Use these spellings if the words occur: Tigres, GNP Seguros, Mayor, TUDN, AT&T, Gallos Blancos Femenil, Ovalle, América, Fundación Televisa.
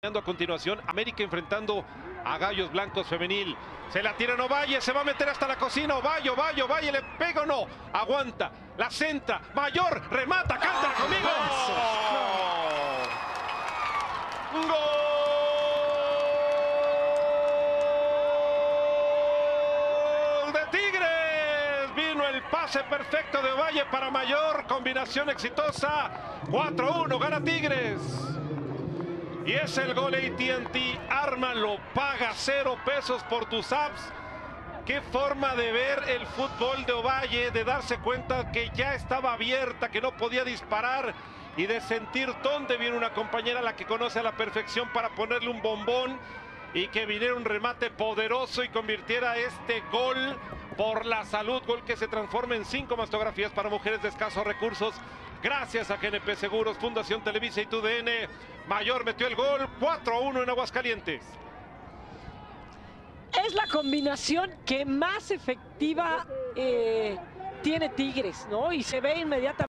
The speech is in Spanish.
A continuación, América enfrentando a Gallos Blancos Femenil. Se la tiran Ovalle, se va a meter hasta la cocina. Ovalle, le pega o no. Aguanta, la centra, Mayor, remata, cántala conmigo. ¡Gol! ¡Gol de Tigres! Vino el pase perfecto de Ovalle para Mayor. Combinación exitosa. 4-1, gana Tigres. Y es el gol AT&T, ármalo, paga $0 por tus apps. Qué forma de ver el fútbol de Ovalle, de darse cuenta que ya estaba abierta, que no podía disparar y de sentir dónde viene una compañera a la que conoce a la perfección para ponerle un bombón y que viniera un remate poderoso y convirtiera este gol por la salud, gol que se transforma en 5 mastografías para mujeres de escasos recursos. Gracias a GNP Seguros, Fundación Televisa y TUDN, Mayor metió el gol, 4-1 en Aguascalientes. Es la combinación que más efectiva tiene Tigres, ¿no? Y se ve inmediatamente.